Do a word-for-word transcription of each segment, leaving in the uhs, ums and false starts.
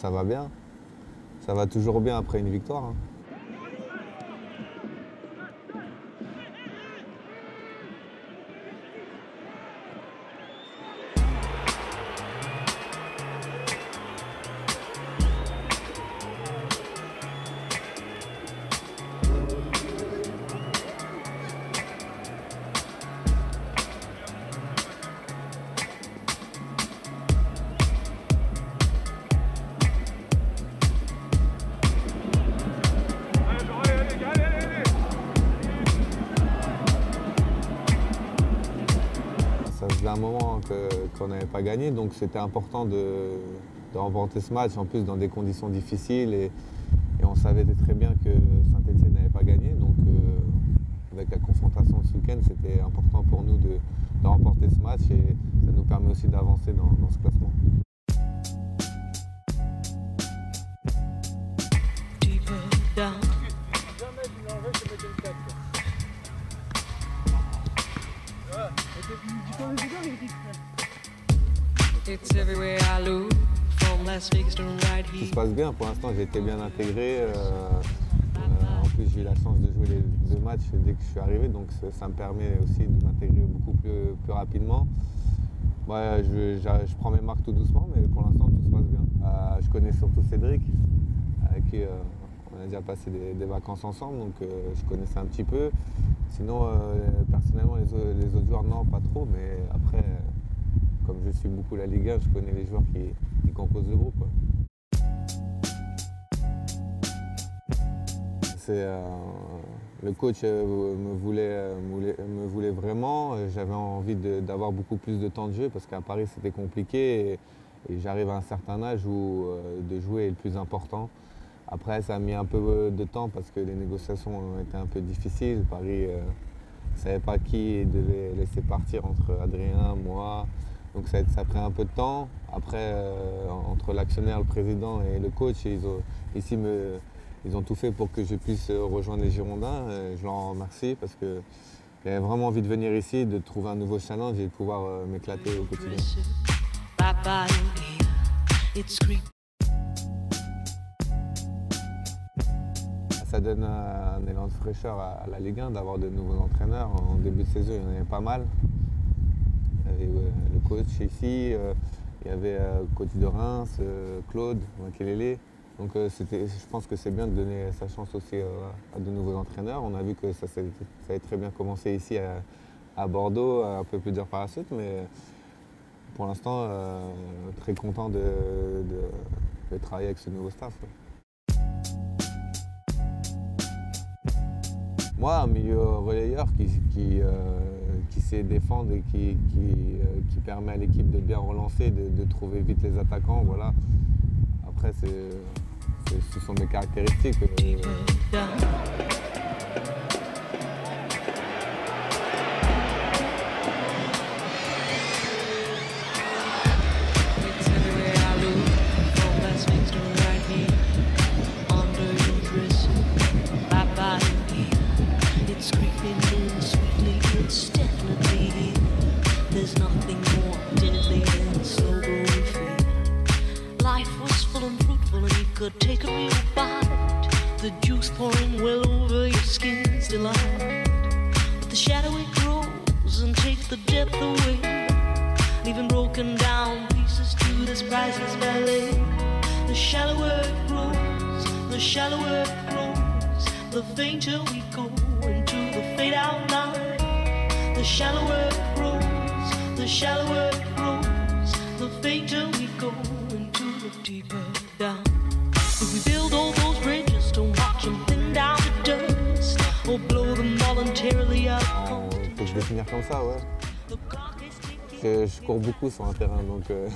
Ça va bien, ça va toujours bien après une victoire. Hein. Qu'on n'avait pas gagné, donc c'était important de, de remporter ce match, en plus dans des conditions difficiles, et, et on savait très bien que Saint-Étienne n'avait pas gagné, donc euh, avec la confrontation de ce week-end, c'était important pour nous de, de remporter ce match, et ça nous permet aussi d'avancer dans, dans ce classement. Tout se passe bien, pour l'instant j'ai été bien intégré, euh, euh, en plus j'ai eu la chance de jouer les deux matchs dès que je suis arrivé, donc ça, ça me permet aussi de m'intégrer beaucoup plus, plus rapidement. Moi, je, je, je prends mes marques tout doucement, mais pour l'instant tout se passe bien. Euh, je connais surtout Cédric, avec qui euh, on a déjà passé des, des vacances ensemble, donc euh, je connaissais un petit peu. Sinon, euh, personnellement, les, les autres joueurs, non, pas trop, mais après, euh, comme je suis beaucoup la Ligue un, je connais les joueurs qui, qui composent le groupe. Euh, le coach euh, me, voulait, euh, me, voulait, me voulait vraiment, j'avais envie d'avoir beaucoup plus de temps de jeu parce qu'à Paris c'était compliqué, et, et j'arrive à un certain âge où euh, de jouer est le plus important. Après ça a mis un peu de temps parce que les négociations étaient un peu difficiles, Paris euh, ne savait pas qui devait laisser partir entre Adrien, moi, donc ça, ça a pris un peu de temps. Après euh, entre l'actionnaire, le président et le coach, ils ont, ici me... Ils ont tout fait pour que je puisse rejoindre les Girondins. Je leur en remercie parce que j'avais vraiment envie de venir ici, de trouver un nouveau challenge et de pouvoir m'éclater au quotidien. Ça donne un élan de fraîcheur à la Ligue un d'avoir de nouveaux entraîneurs. En début de saison, il y en avait pas mal. Il y avait le coach ici, il y avait Cody de Reims, Claude, Quélélé. Donc je pense que c'est bien de donner sa chance aussi à de nouveaux entraîneurs. On a vu que ça, ça a très bien commencé ici à, à Bordeaux, un peu plus dur par la suite, mais pour l'instant, très content de, de, de travailler avec ce nouveau staff. Moi, un milieu relayeur qui, qui, qui sait défendre et qui, qui, euh, qui permet à l'équipe de bien relancer, de, de trouver vite les attaquants. Voilà. Après, c'est, ce sont des caractéristiques. Euh, Take a real bite, the juice pouring well over your skin's delight. But the shadow it grows and takes the depth away, leaving broken down pieces to this priceless ballet. The shallower it grows, the shallower it grows, the fainter we go into the fade-out line. The shallower it grows, the shallower it grows, the fainter we go into the deeper down. If we build all those bridges, don't watch them thin down the dust, or blow them voluntarily up. Il faut que je vais finir comme ça, ouais. Je, je cours beaucoup sur un terrain, donc... Euh...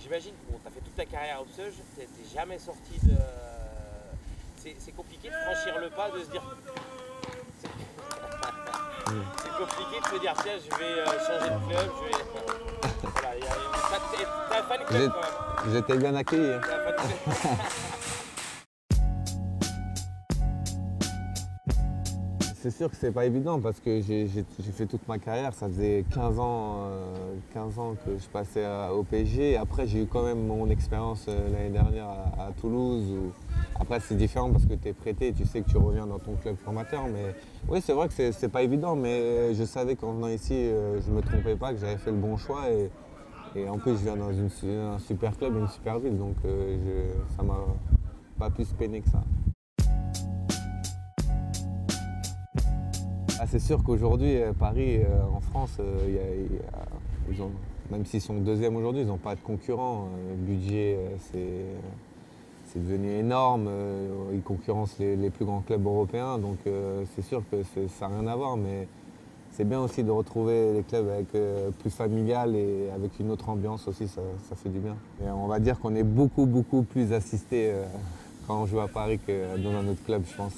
J'imagine, bon, t'as fait toute ta carrière au P S G, t'es jamais sorti de... C'est compliqué de franchir le pas, de se dire... C'est compliqué de se dire, tiens, je vais changer de club, je vais... Voilà, y a, y a, t'as, t'as quand même. J'étais bien accueilli. C'est sûr que c'est pas évident parce que j'ai fait toute ma carrière. Ça faisait quinze ans, euh, quinze ans que je passais à, au P S G. Après, j'ai eu quand même mon expérience euh, l'année dernière à, à Toulouse. Où... Après, c'est différent parce que tu es prêté et tu sais que tu reviens dans ton club formateur. Mais oui, c'est vrai que c'est pas évident, mais je savais qu'en venant ici, euh, je me trompais pas, que j'avais fait le bon choix. Et, et en plus, je viens dans une, un super club, une super ville. Donc, euh, je, ça m'a pas plus peiné que ça. Ah, c'est sûr qu'aujourd'hui, Paris, euh, en France, euh, y a, y a, ils ont, même s'ils sont deuxième aujourd'hui, ils n'ont pas de concurrent. Le budget, euh, c'est devenu énorme. Euh, ils concurrencent les, les plus grands clubs européens. Donc euh, c'est sûr que ça n'a rien à voir. Mais c'est bien aussi de retrouver les clubs avec, euh, plus familial et avec une autre ambiance aussi. Ça, ça fait du bien. Et on va dire qu'on est beaucoup, beaucoup plus assisté euh, quand on joue à Paris que dans un autre club, je pense.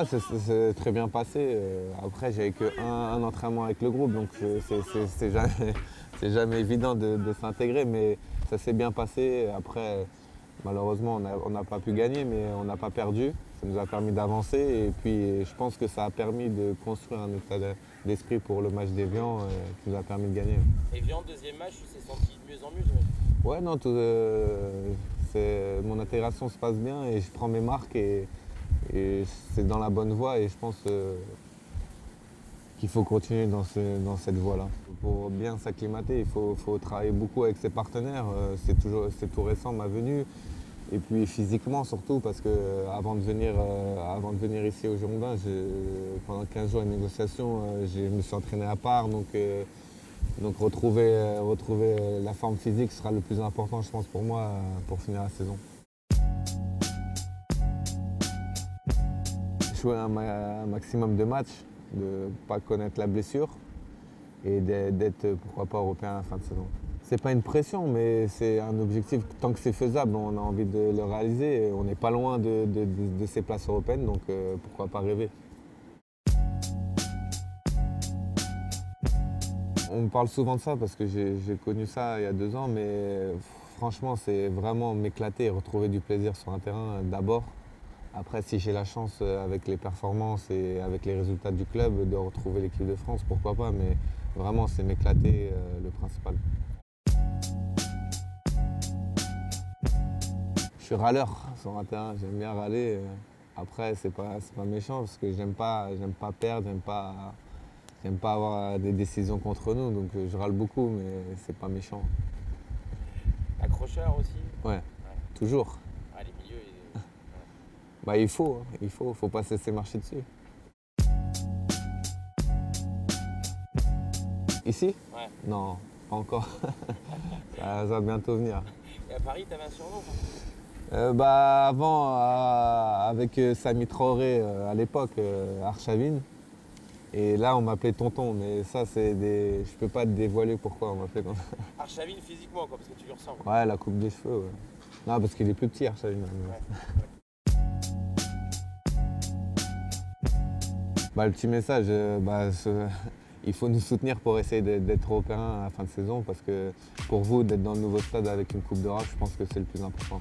Ah, c'est très bien passé. Après, j'avais qu'un un entraînement avec le groupe, donc c'est jamais, jamais évident de, de s'intégrer, mais ça s'est bien passé. Après, malheureusement, on n'a pas pu gagner, mais on n'a pas perdu. Ça nous a permis d'avancer et puis je pense que ça a permis de construire un état d'esprit pour le match d'Evian qui nous a permis de gagner. Evian, deuxième match, tu t'es senti de mieux en mieux? Ouais, non, tout, euh, mon intégration se passe bien et je prends mes marques. Et, Et c'est dans la bonne voie et je pense euh, qu'il faut continuer dans, ce, dans cette voie-là. Pour bien s'acclimater, il faut, faut travailler beaucoup avec ses partenaires. Euh, c'est toujours, c'est tout récent ma venue. Et puis physiquement surtout, parce que euh, avant, de venir, euh, avant de venir ici au Girondins, pendant quinze jours de négociation, euh, je me suis entraîné à part. Donc, euh, donc retrouver, euh, retrouver la forme physique sera le plus important, je pense, pour moi, pour finir la saison. Jouer un, un maximum de matchs, de ne pas connaître la blessure et d'être, pourquoi pas, européen à la fin de saison. C'est pas une pression, mais c'est un objectif, tant que c'est faisable, on a envie de le réaliser. On n'est pas loin de, de, de, de ces places européennes, donc euh, pourquoi pas rêver. On me parle souvent de ça parce que j'ai connu ça il y a deux ans, mais franchement, c'est vraiment m'éclater et retrouver du plaisir sur un terrain d'abord. Après, si j'ai la chance, avec les performances et avec les résultats du club, de retrouver l'équipe de France, pourquoi pas, mais vraiment, c'est m'éclater euh, le principal. Je suis râleur sur un terrain, j'aime bien râler. Après, c'est pas, c'est pas méchant parce que j'aime pas, j'aime pas perdre, j'aime pas, j'aime pas avoir des décisions contre nous, donc je râle beaucoup, mais c'est pas méchant. Accrocheur aussi? Ouais, ouais. Toujours. Bah, il faut, hein, il faut, faut pas se laisser marcher dessus. Ici? Ouais. Non, pas encore. Ça va bientôt venir. Et à Paris, t'avais un surnom? euh, bah, avant, euh, avec euh, Samit Traoré, euh, à l'époque, euh, Arshavin. Et là, on m'appelait Tonton, mais ça, c'est des... je peux pas te dévoiler pourquoi on m'appelait comme ça. Arshavin physiquement, quoi, parce que tu lui ressembles. Ouais, la coupe des cheveux, ouais. Non, parce qu'il est plus petit, Arshavin. Ouais, ouais. Bah, le petit message, bah, ce... il faut nous soutenir pour essayer d'être européen à la fin de saison, parce que pour vous, d'être dans le nouveau stade avec une Coupe d'Europe, je pense que c'est le plus important.